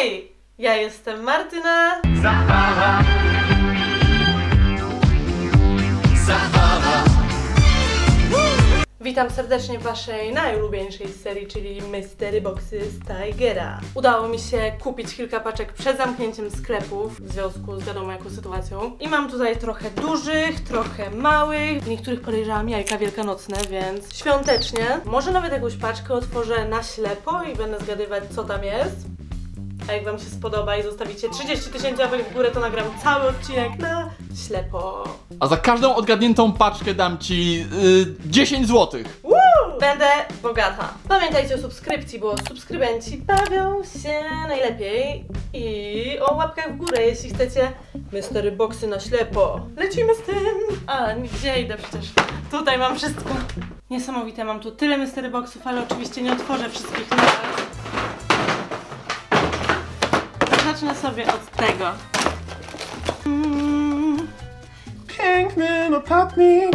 Hej! Ja jestem Martyna Zabawa. Zabawa. Witam serdecznie w waszej najulubieńszej serii, czyli Mystery Boxy z Tigera. Udało mi się kupić kilka paczek przed zamknięciem sklepów w związku z wiadomo jaką sytuacją. I mam tutaj trochę dużych, trochę małych. W niektórych podejrzałam jajka wielkanocne, więc świątecznie. Może nawet jakąś paczkę otworzę na ślepo i będę zgadywać, co tam jest. A jak wam się spodoba i zostawicie 30 000 łapek w górę, to nagram cały odcinek na ślepo. A za każdą odgadniętą paczkę dam ci 10 zł. Będę bogata. Pamiętajcie o subskrypcji, bo subskrybenci bawią się najlepiej. I o łapkach w górę, jeśli chcecie Mystery Boxy na ślepo. Lecimy z tym. A, gdzie idę przecież? Tutaj mam wszystko. Niesamowite, mam tu tyle Mystery Boxów, ale oczywiście nie otworzę wszystkich na raz. Zacznę sobie od tego. Piękny notatnik.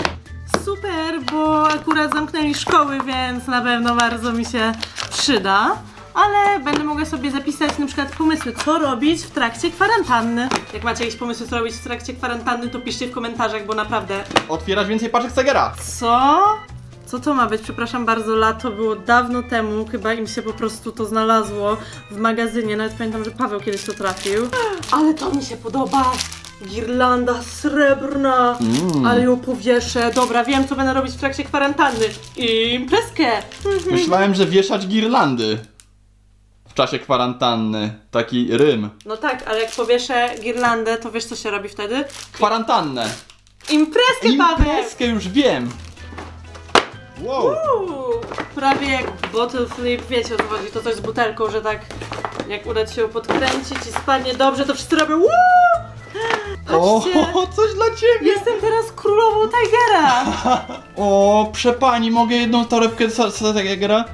Super, bo akurat zamknęli szkoły, więc na pewno bardzo mi się przyda. Ale będę mogła sobie zapisać na przykład pomysły, co robić w trakcie kwarantanny. Jak macie jakieś pomysły, co robić w trakcie kwarantanny, to piszcie w komentarzach, bo naprawdę... Otwierasz więcej paczek Tigera. Co? Co to ma być? Przepraszam bardzo, lato było dawno temu, chyba im się po prostu to znalazło w magazynie. Nawet pamiętam, że Paweł kiedyś to trafił. Ale to mi się podoba! Girlanda srebrna, ale ją powieszę. Dobra, wiem, co będę robić w trakcie kwarantanny. I imprezkę! Myślałem, że wieszać girlandy w czasie kwarantanny. Taki rym. No tak, ale jak powieszę girlandę, to wiesz, co się robi wtedy? Kwarantannę! Imprezkę, Paweł! Imprezkę, już wiem! Wow. Prawie jak bottle flip, wiecie o co chodzi, to coś z butelką, że tak jak uda ci się ją podkręcić i spadnie dobrze, to wszyscy robią Patrzcie, coś dla ciebie! Jestem teraz królową Tigera! O, przepani, mogę jedną torebkę Tigera?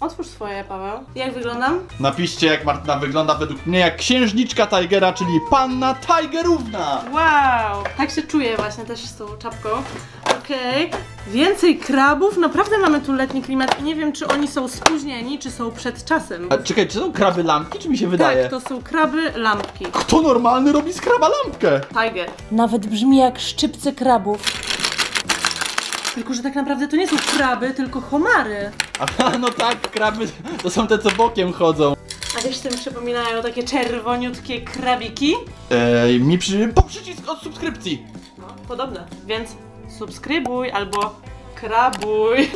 Otwórz swoje, Paweł. Jak wyglądam? Napiszcie, jak Martyna wygląda według mnie jak księżniczka Tigera, czyli panna Tigerówna! Wow! Tak się czuję właśnie też z tą czapką. Okej, więcej krabów, naprawdę mamy tu letni klimat i nie wiem, czy oni są spóźnieni, czy są przed czasem. A czekaj, czy to są kraby lampki, czy mi się wydaje? Tak, to są kraby lampki. Kto normalny robi z kraba lampkę? Tiger. Nawet brzmi jak szczypce krabów. Tylko, że tak naprawdę to nie są kraby, tylko homary. Aha, no tak, kraby to są te, co bokiem chodzą. A wiesz, tym przypominają takie czerwoniutkie krabiki? Mi po przycisk od subskrypcji. No, podobne, więc... Subskrybuj albo krabuj.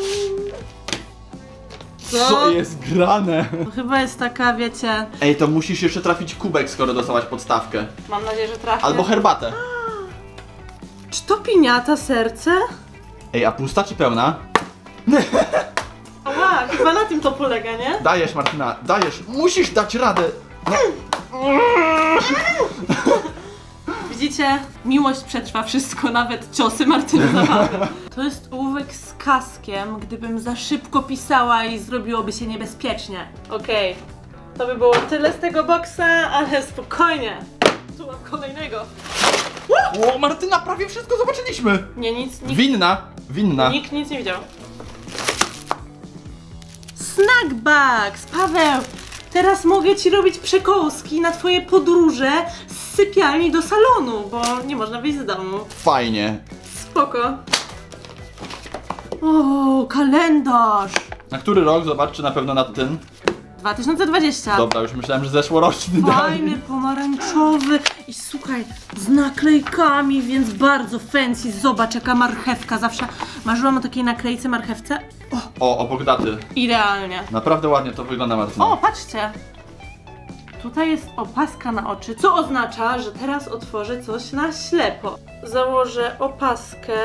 Co jest grane? To chyba jest taka, wiecie... Ej, to musisz jeszcze trafić kubek, skoro dostałaś podstawkę. Mam nadzieję, że trafię. Albo herbatę. Czy to piniata serce? Ej, a pusta czy pełna? Ała, chyba na tym to polega, nie? Dajesz, Martyna, dajesz. Musisz dać radę. Widzicie? Miłość przetrwa wszystko, nawet ciosy Martyny Zabawy. To jest ołówek z kaskiem, gdybym za szybko pisała i zrobiłoby się niebezpiecznie. Okej, to by było tyle z tego boksa, ale spokojnie. Tu mam kolejnego. O, Martyna, prawie wszystko zobaczyliśmy. Nie, nic. Winna. Nikt nic nie widział. Snack bags, Paweł! Teraz mogę ci robić przekąski na twoje podróże z sypialni do salonu, bo nie można wyjść z domu. Fajnie. Spoko. O, kalendarz. Na który rok? Zobacz, czy na pewno na ten. 2020. Dobra, już myślałem, że zeszłoroczny. Fajny, pomarańczowy i słuchaj, z naklejkami, więc bardzo fancy. Zobacz, jaka marchewka. Zawsze marzyłam o takiej naklejce marchewce. O, obok daty. Idealnie. Naprawdę ładnie to wygląda, Martyna. O, patrzcie. Tutaj jest opaska na oczy, co oznacza, że teraz otworzę coś na ślepo. Założę opaskę.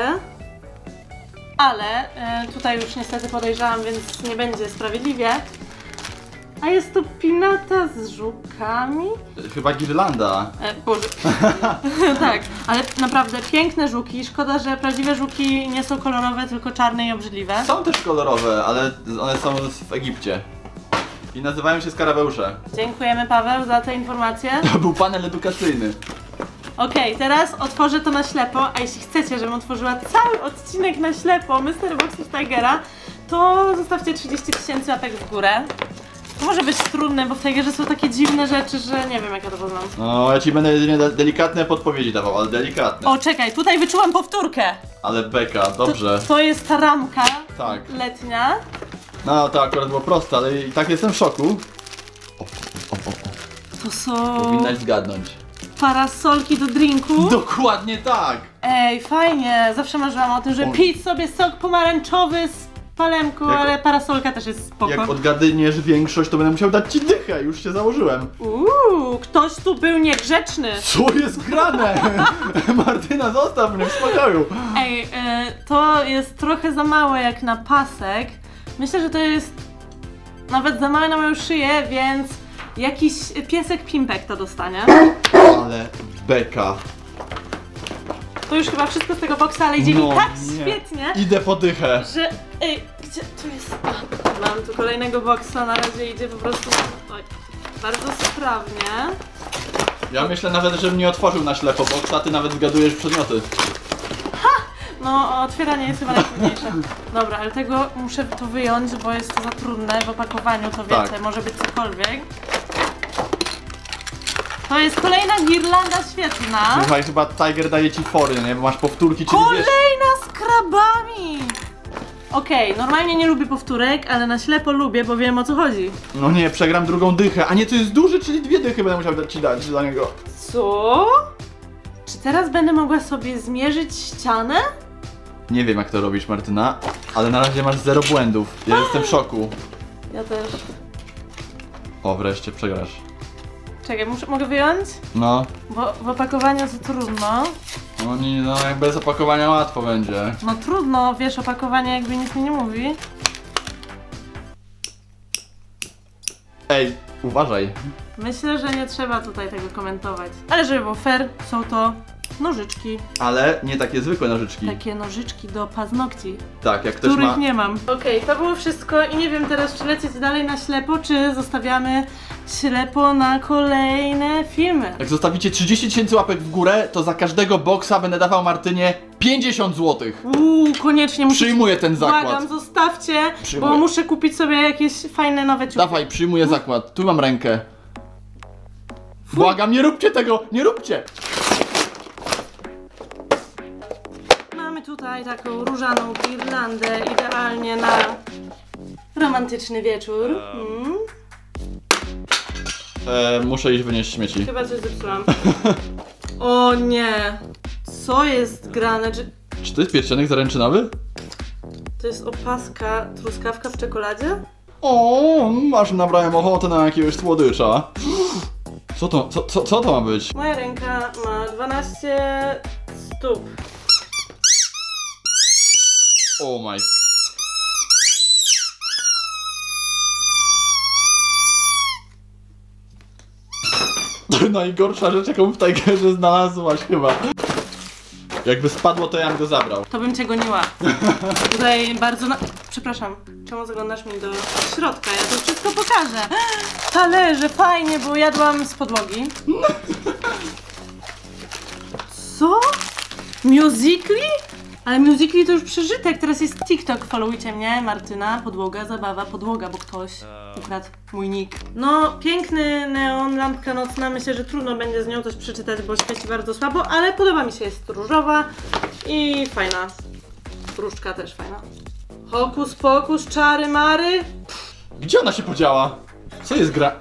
Ale tutaj już niestety podejrzałam, więc nie będzie sprawiedliwie. A jest to pinata z żukami? Chyba girlanda. Boże. Tak, ale naprawdę piękne żuki. Szkoda, że prawdziwe żuki nie są kolorowe, tylko czarne i obrzydliwe. Są też kolorowe, ale one są w Egipcie. I nazywają się skarabeusze. Dziękujemy, Paweł, za te informacje. To był panel edukacyjny. Okej, teraz otworzę to na ślepo, a jeśli chcecie, żebym otworzyła cały odcinek na ślepo Mystery Boxy z Tigera, to zostawcie 30 000 łapek w górę. może być trudne, bo w Tigerze są takie dziwne rzeczy, że nie wiem jak ja to poznam. No, ja ci będę jedynie delikatne podpowiedzi dawał, ale delikatne. O, czekaj, tutaj wyczułam powtórkę. Ale beka, dobrze. To jest ta ramka, tak, letnia. No, to akurat było proste, ale i tak jestem w szoku. To są... Powinnaś zgadnąć. Parasolki do drinku. Dokładnie tak. Ej, fajnie, zawsze marzyłam o tym, że pić sobie sok pomarańczowy z palemku, ale parasolka też jest spoko. Jak odgadniesz większość, to będę musiał dać ci dychę, już się założyłem. Uuu, ktoś tu był niegrzeczny. Co jest grane? Martyna, zostaw mnie w spokoju. Ej, to jest trochę za małe jak na pasek. Myślę, że to jest nawet za małe na moją szyję, więc jakiś piesek pimpek to dostanie. Ale beka. To już chyba wszystko z tego boksa, ale idzie mi tak świetnie. Idę po dychę. Że... Ej, gdzie tu jest? Mam tu kolejnego boksa, na razie idzie po prostu bardzo sprawnie. Ja myślę nawet, że mnie otworzył na ślepo boksa, ty nawet zgadujesz przedmioty. Ha! No, otwieranie jest chyba najtrudniejsze. Dobra, ale tego muszę tu wyjąć, bo jest to za trudne w opakowaniu, to wiecie, tak, może być cokolwiek. To jest kolejna girlanda świetna. Słuchaj, chyba Tiger daje ci fory, nie? Bo masz powtórki, czyli kolejna wiesz... z krabami! Okej, normalnie nie lubię powtórek, ale na ślepo lubię, bo wiem o co chodzi. No nie, przegram drugą dychę. A nie, to jest duży, czyli 2 dychy będę musiał ci dać dla niego. Co? Czy teraz będę mogła sobie zmierzyć ścianę? Nie wiem jak to robisz, Martyna, ale na razie masz 0 błędów. Ja jestem w szoku. Ja też. O, wreszcie przegrasz. Czekaj, mogę wyjąć? No. Bo w opakowaniu to trudno. No nie, no jak bez opakowania łatwo będzie. No trudno, wiesz, opakowanie jakby nic mi nie mówi. Ej, uważaj. Myślę, że nie trzeba tutaj tego komentować. Ale żeby było fair, są to nożyczki. Ale nie takie zwykłe nożyczki. Takie nożyczki do paznokci. Tak, jak ktoś ma... Których nie mam. Okej, to było wszystko i nie wiem teraz, czy lecieć dalej na ślepo, czy zostawiamy ślepo na kolejne filmy. Jak zostawicie 30 000 łapek w górę, to za każdego boksa będę dawał Martynie 50 zł. Uuu, koniecznie muszę. Przyjmuję ten zakład. Błagam, zostawcie, przyjmuję, bo muszę kupić sobie jakieś fajne nowe ciuchy. Dawaj, przyjmuję zakład. Tu mam rękę. Fuj. Błagam, nie róbcie tego, nie róbcie! Mamy tutaj taką różaną girlandę, idealnie na romantyczny wieczór. Muszę iść wynieść śmieci. Chyba coś zepsułam. O nie! Co jest grane? Czy to jest pierścionek zaręczynowy? To jest opaska truskawka w czekoladzie? O, aż nabrałem ochotę na jakiegoś słodycza. Co to ma być? Moja ręka ma 12 stóp. Oh my... To najgorsza rzecz, jaką w Tigerze znalazłaś chyba. Jakby spadło, to ja bym go zabrał. To bym cię goniła. Tutaj bardzo na... Przepraszam, czemu zaglądasz mi do środka? Ja to wszystko pokażę. Talerze, fajnie, bo jadłam z podłogi. Co? Music.ly? Ale Music.ly to już przeżytek, teraz jest TikTok. Followujcie mnie, Martyna, podłoga, zabawa, podłoga, bo ktoś ukradł mój nick. No, piękny neon, lampka nocna, myślę, że trudno będzie z nią coś przeczytać, bo świeci bardzo słabo, ale podoba mi się, jest różowa i fajna. Różdżka też fajna. Hokus pokus, czary mary. Gdzie ona się podziała? Co jest grane?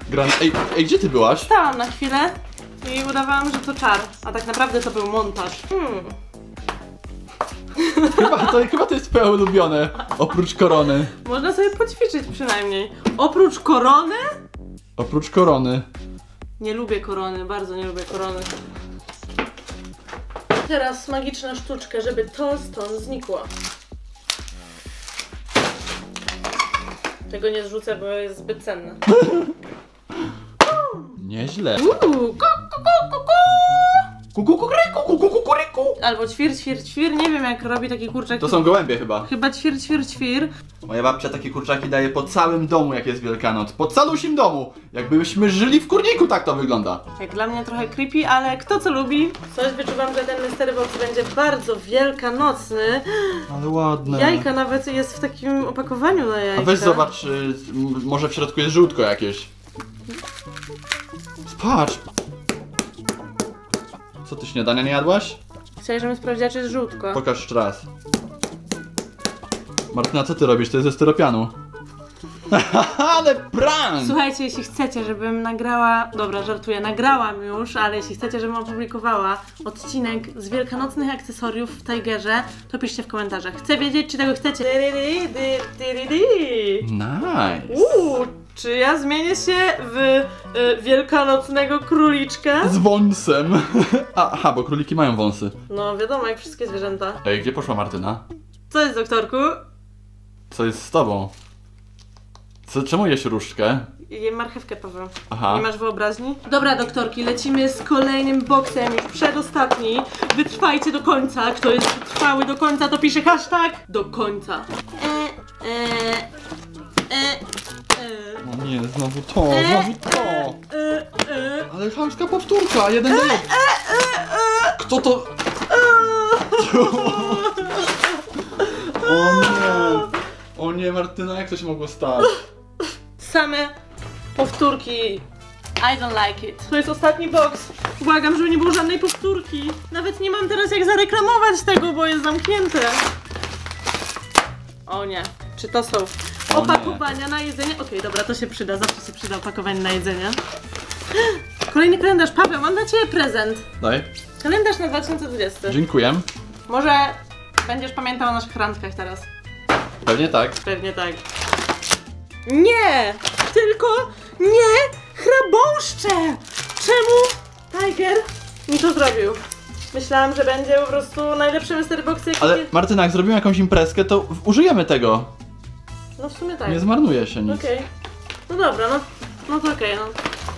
Ej, gdzie ty byłaś? Stałam na chwilę i udawałam, że to czar, a tak naprawdę to był montaż. Chyba to jest twoje ulubione, oprócz korony. Można sobie poćwiczyć przynajmniej. Oprócz korony? Oprócz korony. Nie lubię korony, bardzo nie lubię korony. Teraz magiczna sztuczka, żeby to stąd znikło. Tego nie zrzucę, bo jest zbyt cenne. Nieźle. Kuku kuku kuku kuku kuku kuku kuku kuku kuku kuku kuku Albo ćwir, nie wiem jak robi taki kurczak. To są gołębie chyba. Chyba ćwir. Moja babcia takie kurczaki daje po całym domu, jak jest Wielkanoc. Po calusim domu. Jakbyśmy żyli w kurniku, tak to wygląda. Jak dla mnie trochę creepy, ale kto co lubi? Coś wyczuwam, że ten Mystery Box będzie bardzo wielkanocny. Ale ładne. Jajka nawet jest w takim opakowaniu na jajka. A weź zobacz, może w środku jest żółtko jakieś. Patrz. Co ty śniadania nie jadłaś? Chciałeś, żebym sprawdziła, czy jest żółtko. Pokaż jeszcze raz. Martyna, co ty robisz? To jest ze styropianu. Ale prank! Słuchajcie, jeśli chcecie, żebym nagrała... Dobra, żartuję, nagrałam już, ale jeśli chcecie, żebym opublikowała odcinek z wielkanocnych akcesoriów w Tigerze, to piszcie w komentarzach. Chcę wiedzieć, czy tego chcecie. Nice! Czy ja zmienię się w wielkanocnego króliczka? Z wąsem. Aha, bo króliki mają wąsy. No wiadomo, jak wszystkie zwierzęta. Ej, gdzie poszła Martyna? Co jest, doktorku? Co jest z tobą? Co, czemu jesz różdżkę? Jem marchewkę, Paweł. Aha. Nie masz wyobraźni? Dobra, doktorki, lecimy z kolejnym boksem, już przedostatni. Wytrwajcie do końca. Kto jest wytrwały do końca, to pisze hashtag do końca. No nie, znowu to, znowu to. Ale chamska powtórka, jeden do jeden. Kto to? O nie, Martyna, jak to się mogło stać? Same powtórki. I don't like it. To jest ostatni box. Błagam, żeby nie było żadnej powtórki. Nawet nie mam teraz jak zareklamować tego, bo jest zamknięte. O nie, czy to są opakowania na jedzenie? Okej, dobra, to się przyda, zawsze się przyda opakowanie na jedzenie. Kolejny kalendarz, Paweł, mam dla ciebie prezent. Daj. Kalendarz na 2020. Dziękuję. Może będziesz pamiętał o naszych randkach teraz. Pewnie tak. Pewnie tak. Nie! Tylko nie chrabąszcze! Czemu Tiger mi to zrobił? Myślałam, że będzie po prostu najlepszy Mystery Box, jaki... Ale Martyna, jak zrobimy jakąś imprezkę, to użyjemy tego. No w sumie tak. Nie zmarnuje się nic. Okej. No dobra, no to okej,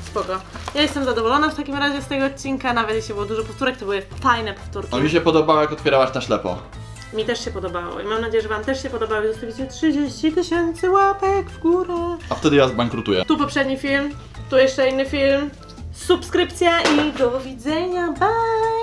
spoko. Ja jestem zadowolona w takim razie z tego odcinka, nawet jeśli było dużo powtórek, to były fajne powtórki. A mi się podobało, jak otwierałaś na ślepo. Mi też się podobało i mam nadzieję, że wam też się podobało i zostawicie 30 000 łapek w górę. A wtedy ja zbankrutuję. Tu poprzedni film, tu jeszcze inny film, subskrypcja i do widzenia, bye!